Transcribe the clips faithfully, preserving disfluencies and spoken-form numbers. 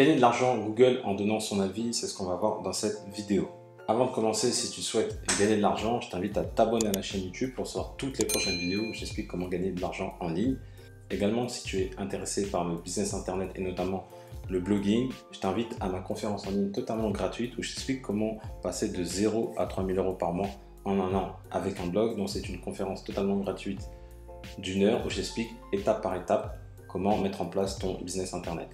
Gagner de l'argent Google en donnant son avis, c'est ce qu'on va voir dans cette vidéo. Avant de commencer, si tu souhaites gagner de l'argent, je t'invite à t'abonner à la chaîne YouTube pour recevoir toutes les prochaines vidéos où j'explique comment gagner de l'argent en ligne. Également, si tu es intéressé par le business internet et notamment le blogging, je t'invite à ma conférence en ligne totalement gratuite où je t'explique comment passer de zéro à trois mille euros par mois en un an avec un blog. Donc c'est une conférence totalement gratuite d'une heure où j'explique étape par étape comment mettre en place ton business internet.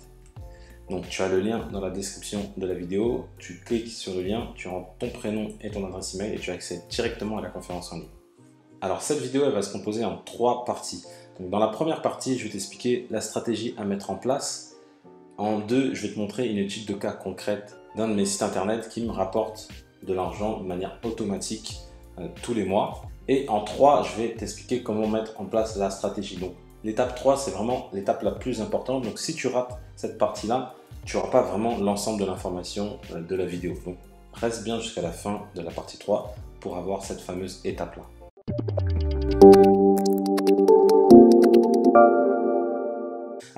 Donc tu as le lien dans la description de la vidéo, tu cliques sur le lien, tu rentres ton prénom et ton adresse email et tu accèdes directement à la conférence en ligne. Alors cette vidéo elle va se composer en trois parties. Donc, dans la première partie, je vais t'expliquer la stratégie à mettre en place. En deux, je vais te montrer une étude de cas concrète d'un de mes sites internet qui me rapporte de l'argent de manière automatique euh, tous les mois. Et en trois, je vais t'expliquer comment mettre en place la stratégie. Donc l'étape trois, c'est vraiment l'étape la plus importante. Donc si tu rates cette partie-là, tu n'auras pas vraiment l'ensemble de l'information euh, de la vidéo. Donc reste bien jusqu'à la fin de la partie trois pour avoir cette fameuse étape-là.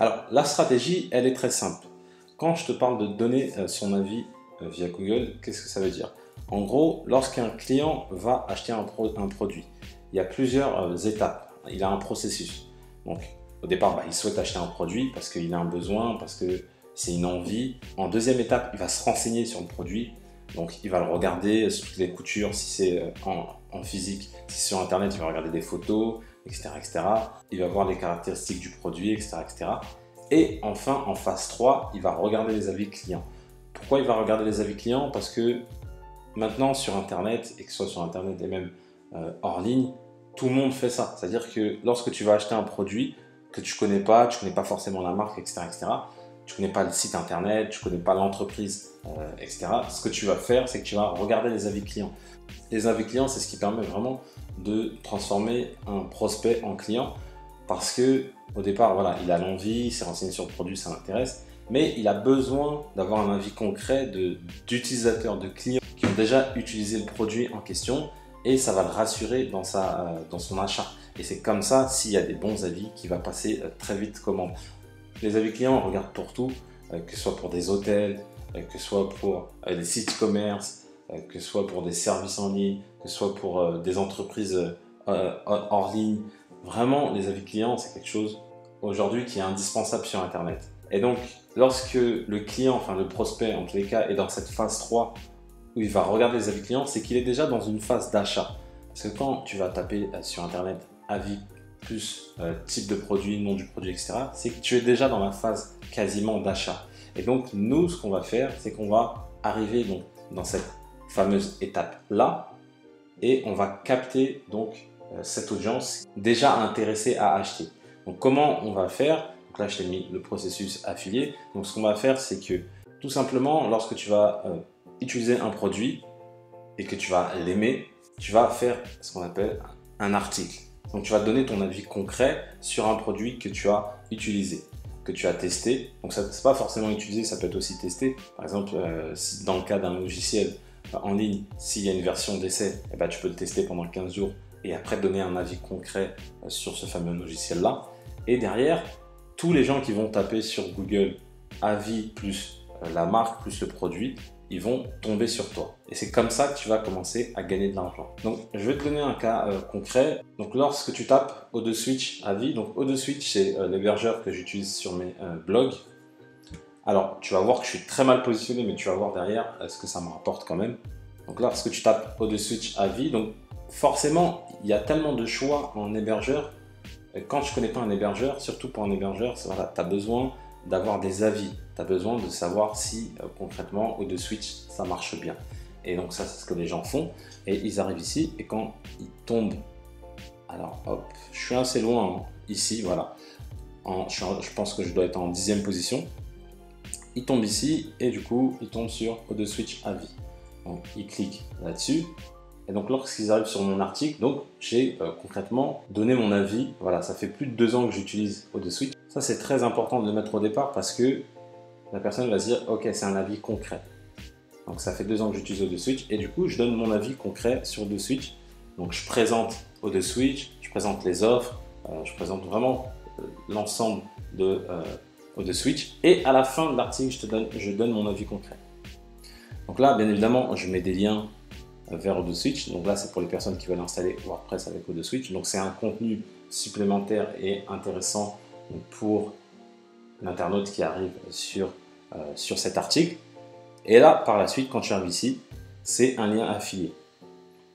Alors, la stratégie, elle est très simple. Quand je te parle de donner son avis via Google, qu'est-ce que ça veut dire? En gros, lorsqu'un client va acheter un, pro un produit, il y a plusieurs étapes, il a un processus. Donc, au départ, bah, il souhaite acheter un produit parce qu'il a un besoin, parce que c'est une envie. En deuxième étape, il va se renseigner sur le produit. Donc, il va le regarder sur toutes les coutures, si c'est en, en physique, si c'est sur Internet, il va regarder des photos, et cetera, et cetera. Il va voir les caractéristiques du produit, et cetera, et cetera. Et enfin, en phase trois, il va regarder les avis clients. Pourquoi il va regarder les avis clients? Parce que maintenant, sur Internet, et que ce soit sur Internet et même euh, hors ligne, tout le monde fait ça. C'est-à-dire que lorsque tu vas acheter un produit que tu ne connais pas, tu ne connais pas forcément la marque, et cetera, et cetera, tu ne connais pas le site Internet, tu ne connais pas l'entreprise, euh, et cetera, ce que tu vas faire, c'est que tu vas regarder les avis clients. Les avis clients, c'est ce qui permet vraiment de transformer un prospect en client parce que au départ, voilà, il a l'envie, il s'est renseigné sur le produit, ça l'intéresse, mais il a besoin d'avoir un avis concret d'utilisateurs, de, de clients qui ont déjà utilisé le produit en question et ça va le rassurer dans, sa, euh, dans son achat. Et c'est comme ça, s'il y a des bons avis, qu'il va passer euh, très vite commande. Les avis clients, on regarde pour tout, euh, que ce soit pour des hôtels, euh, que ce soit pour euh, des sites e-commerce, que ce soit pour des services en ligne, que ce soit pour euh, des entreprises euh, hors ligne. Vraiment, les avis clients, c'est quelque chose aujourd'hui qui est indispensable sur Internet. Et donc, lorsque le client, enfin le prospect en tous les cas, est dans cette phase trois où il va regarder les avis clients, c'est qu'il est déjà dans une phase d'achat. Parce que quand tu vas taper sur Internet avis plus euh, type de produit, nom du produit, et cetera, c'est que tu es déjà dans la phase quasiment d'achat. Et donc, nous, ce qu'on va faire, c'est qu'on va arriver donc, dans cette fameuse étape là et on va capter donc euh, cette audience déjà intéressée à acheter. Donc comment on va faire? Donc là je t'ai mis le processus affilié. Donc ce qu'on va faire, c'est que tout simplement lorsque tu vas euh, utiliser un produit et que tu vas l'aimer, tu vas faire ce qu'on appelle un article. Donc tu vas donner ton avis concret sur un produit que tu as utilisé, que tu as testé. Donc ça c'est pas forcément utilisé, ça peut être aussi testé. Par exemple euh, dans le cas d'un logiciel en ligne, s'il y a une version d'essai, eh ben, tu peux le tester pendant quinze jours et après donner un avis concret sur ce fameux logiciel-là. Et derrière, tous les gens qui vont taper sur Google avis plus la marque plus le produit, ils vont tomber sur toi. Et c'est comme ça que tu vas commencer à gagner de l'argent. Donc, je vais te donner un cas euh, concret. Donc, lorsque tu tapes O deux Switch avis, donc O deux Switch, c'est euh, l'hébergeur que j'utilise sur mes euh, blogs. Alors, tu vas voir que je suis très mal positionné, mais tu vas voir derrière ce que ça me rapporte quand même. Donc là, lorsque tu tapes O deux Switch avis, donc forcément, il y a tellement de choix en hébergeur. Quand tu ne connais pas un hébergeur, surtout pour un hébergeur, voilà, tu as besoin d'avoir des avis. Tu as besoin de savoir si euh, concrètement O deux Switch, ça marche bien. Et donc ça, c'est ce que les gens font. Et ils arrivent ici et quand ils tombent, alors hop, je suis assez loin hein, ici, voilà. En, je, je pense que je dois être en dixième position. Il tombe ici et du coup il tombe sur O deux Switch avis. Donc il clique là-dessus et donc lorsqu'ils arrivent sur mon article, donc j'ai euh, concrètement donné mon avis. Voilà, ça fait plus de deux ans que j'utilise O deux Switch. Ça c'est très important de le mettre au départ parce que la personne va se dire ok, c'est un avis concret. Donc ça fait deux ans que j'utilise O deux Switch et du coup je donne mon avis concret sur O deux Switch. Donc je présente O deux Switch, je présente les offres, euh, je présente vraiment euh, l'ensemble de euh, O deux Switch. Et à la fin de l'article, je te donne, je donne mon avis concret. Donc là, bien évidemment, je mets des liens vers O deux Switch. Donc là, c'est pour les personnes qui veulent installer WordPress avec O deux Switch. Donc c'est un contenu supplémentaire et intéressant pour l'internaute qui arrive sur, euh, sur cet article. Et là, par la suite, quand tu arrives ici, c'est un lien affilié.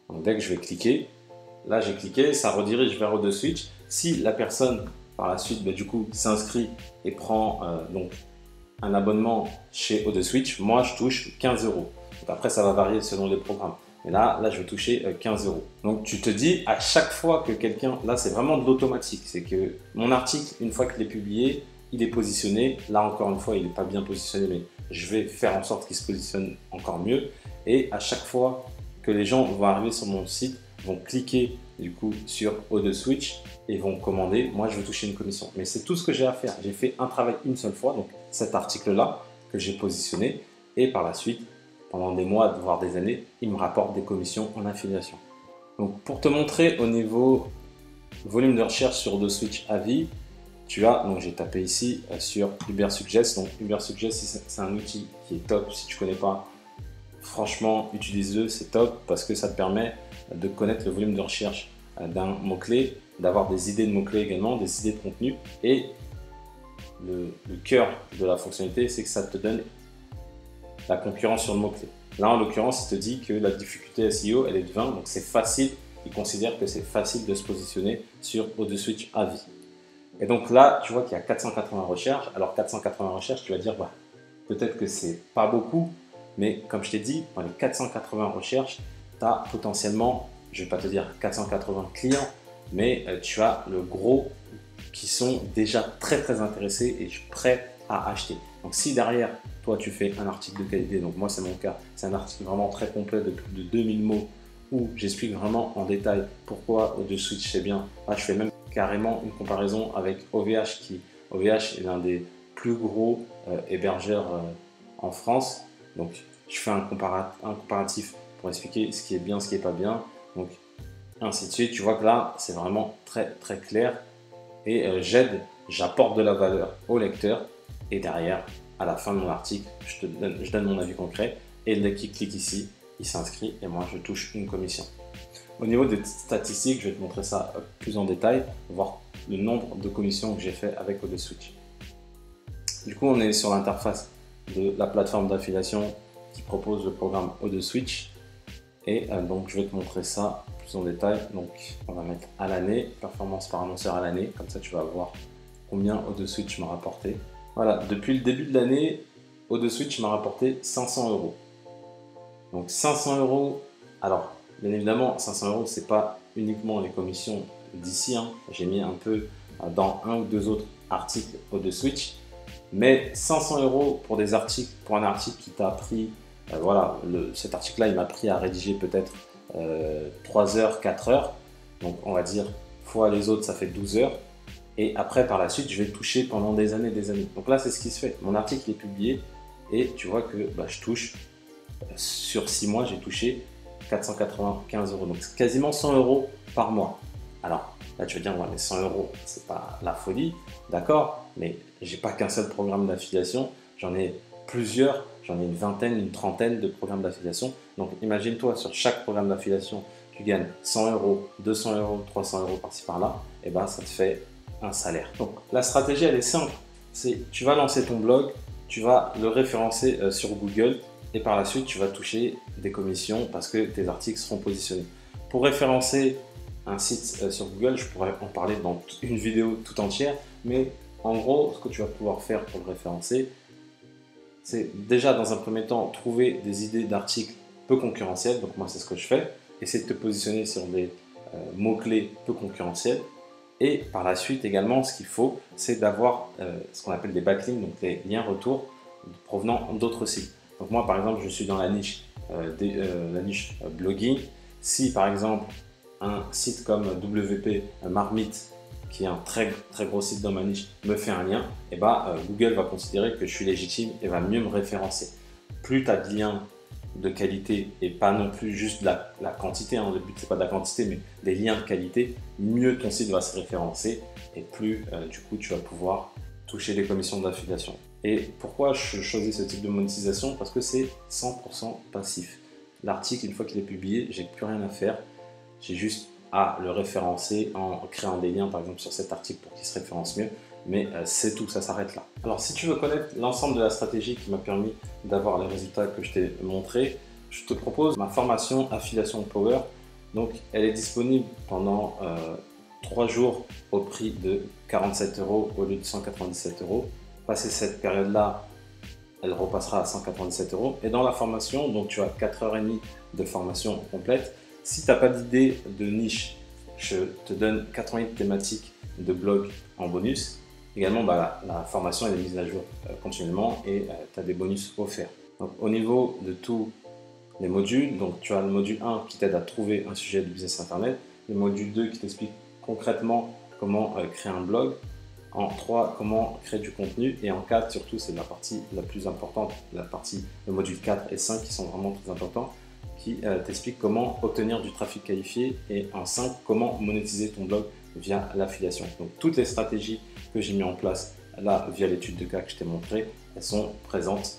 Donc dès que je vais cliquer, là j'ai cliqué, ça redirige vers O deux Switch. Si la personne, par la suite, bah, du coup, s'inscrit et prend euh, donc un abonnement chez O deux Switch, moi je touche quinze euros. Après, ça va varier selon les programmes. Et là, là, je vais toucher quinze euros. Donc, tu te dis, à chaque fois que quelqu'un... Là, c'est vraiment de l'automatique. C'est que mon article, une fois qu'il est publié, il est positionné. Là, encore une fois, il n'est pas bien positionné, mais je vais faire en sorte qu'il se positionne encore mieux. Et à chaque fois que les gens vont arriver sur mon site, vont cliquer du coup sur O deux Switch et vont commander, moi, je vais toucher une commission. Mais c'est tout ce que j'ai à faire. J'ai fait un travail une seule fois, donc cet article-là que j'ai positionné. Et par la suite... pendant des mois, voire des années, il me rapporte des commissions en affiliation. Donc, pour te montrer au niveau volume de recherche sur O deux Switch avis, tu as, donc j'ai tapé ici sur Ubersuggest. Donc, Ubersuggest, c'est un outil qui est top. Si tu ne connais pas, franchement, utilise-le, c'est top parce que ça te permet de connaître le volume de recherche d'un mot-clé, d'avoir des idées de mots-clés également, des idées de contenu. Et le, le cœur de la fonctionnalité, c'est que ça te donne la concurrence sur le mot-clé. Là, en l'occurrence, il te dit que la difficulté S E O, elle est de vingt, donc c'est facile. Il considère que c'est facile de se positionner sur O deux Switch à vie. Et donc là, tu vois qu'il y a quatre cent quatre-vingts recherches. Alors, quatre cent quatre-vingts recherches, tu vas dire, bah, peut-être que c'est pas beaucoup, mais comme je t'ai dit, dans les quatre cent quatre-vingts recherches, tu as potentiellement, je vais pas te dire quatre cent quatre-vingts clients, mais tu as le gros qui sont déjà très, très intéressés et prêts à acheter. Donc, si derrière, toi, tu fais un article de qualité, donc moi, c'est mon cas, c'est un article vraiment très complet de plus de deux mille mots où j'explique vraiment en détail pourquoi O deux Switch, c'est bien. Là, je fais même carrément une comparaison avec O V H qui, O V H est l'un des plus gros euh, hébergeurs euh, en France. Donc, je fais un, comparat un comparatif pour expliquer ce qui est bien, ce qui n'est pas bien, donc ainsi de suite. Tu vois que là, c'est vraiment très, très clair et euh, j'aide, j'apporte de la valeur au lecteur. Et derrière, à la fin de mon article, je, te donne, je donne mon avis concret et dès qu'il clique ici, il s'inscrit et moi, je touche une commission. Au niveau des statistiques, je vais te montrer ça plus en détail, voir le nombre de commissions que j'ai fait avec O deux Switch. Du coup, on est sur l'interface de la plateforme d'affiliation qui propose le programme O deux Switch et euh, donc je vais te montrer ça plus en détail. Donc, on va mettre à l'année, performance par annonceur à l'année, comme ça tu vas voir combien O deux Switch m'a rapporté. Voilà, depuis le début de l'année, O deux Switch m'a rapporté cinq cents euros. Donc cinq cents euros, alors bien évidemment, cinq cents euros, c'est pas uniquement les commissions d'ici, hein. J'ai mis un peu dans un ou deux autres articles O deux Switch, mais cinq cents euros pour des articles, pour un article qui t'a pris, euh, voilà, le, cet article-là, il m'a pris à rédiger peut-être euh, trois heures, quatre heures, donc on va dire fois les autres, ça fait douze heures. Et après, par la suite, je vais toucher pendant des années et des années. Donc là, c'est ce qui se fait. Mon article est publié et tu vois que bah, je touche, sur six mois, j'ai touché quatre cent quatre-vingt-quinze euros. Donc quasiment cent euros par mois. Alors là, tu vas dire, ouais, mais cent euros, c'est pas la folie. D'accord, mais j'ai pas qu'un seul programme d'affiliation. J'en ai plusieurs. J'en ai une vingtaine, une trentaine de programmes d'affiliation. Donc imagine-toi, sur chaque programme d'affiliation, tu gagnes cent euros, deux cents euros, trois cents euros par-ci par-là. Et bien, ça te fait un salaire. Donc la stratégie, elle est simple, c'est tu vas lancer ton blog, tu vas le référencer euh, sur Google et par la suite tu vas toucher des commissions parce que tes articles seront positionnés. Pour référencer un site euh, sur Google, je pourrais en parler dans une vidéo tout entière, mais en gros ce que tu vas pouvoir faire pour le référencer, c'est déjà dans un premier temps trouver des idées d'articles peu concurrentiels, donc moi c'est ce que je fais, essayer de te positionner sur des euh, mots-clés peu concurrentiels. Et par la suite également, ce qu'il faut, c'est d'avoir euh, ce qu'on appelle des backlinks, donc des liens retours provenant d'autres sites. Donc moi, par exemple, je suis dans la niche, euh, des, euh, la niche euh, blogging. Si par exemple, un site comme W P Marmite, qui est un très, très gros site dans ma niche, me fait un lien, et eh ben, euh, Google va considérer que je suis légitime et va mieux me référencer. Plus tu as de liens de qualité et pas non plus juste de la, la quantité, hein. Le but c'est pas de la quantité mais des liens de qualité, mieux ton site va se référencer et plus euh, du coup tu vas pouvoir toucher les commissions d'affiliation. Et pourquoi je choisis ce type de monétisation? Parce que c'est cent pour cent passif. L'article, une fois qu'il est publié, j'ai plus rien à faire. J'ai juste à le référencer en créant des liens, par exemple, sur cet article pour qu'il se référence mieux. Mais c'est tout, ça s'arrête là. Alors, si tu veux connaître l'ensemble de la stratégie qui m'a permis d'avoir les résultats que je t'ai montrés, je te propose ma formation Affiliation Power. Donc, elle est disponible pendant euh, trois jours au prix de quarante-sept euros au lieu de cent quatre-vingt-dix-sept euros. Passé cette période-là, elle repassera à cent quatre-vingt-dix-sept euros. Et dans la formation, donc tu as quatre heures trente de formation complète. Si tu n'as pas d'idée de niche, je te donne quatre-vingt-dix thématiques de blog en bonus. Également, bah, la, la formation elle est mise à jour euh, continuellement et euh, tu as des bonus offerts. Donc, au niveau de tous les modules, donc tu as le module un qui t'aide à trouver un sujet de business internet, le module deux qui t'explique concrètement comment euh, créer un blog, en trois, comment créer du contenu, et en quatre, surtout, c'est la partie la plus importante, la partie, le module quatre et cinq qui sont vraiment très importants, qui euh, t'explique comment obtenir du trafic qualifié, et en cinq, comment monétiser ton blog via l'affiliation. Donc toutes les stratégies que j'ai mis en place là via l'étude de cas que je t'ai montré, elles sont présentes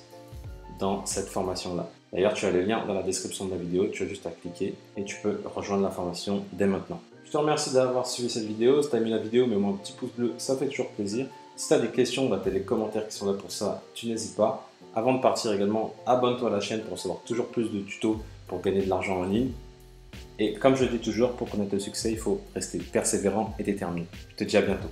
dans cette formation là. D'ailleurs, tu as les liens dans la description de la vidéo, tu as juste à cliquer et tu peux rejoindre la formation dès maintenant. Je te remercie d'avoir suivi cette vidéo. Si tu as aimé la vidéo, mets-moi un petit pouce bleu, ça fait toujours plaisir. Si tu as des questions, bah, tu as les commentaires qui sont là pour ça, tu n'hésites pas. Avant de partir également, abonne-toi à la chaîne pour recevoir toujours plus de tutos pour gagner de l'argent en ligne. Et comme je le dis toujours, pour connaître le succès, il faut rester persévérant et déterminé. Je te dis à bientôt.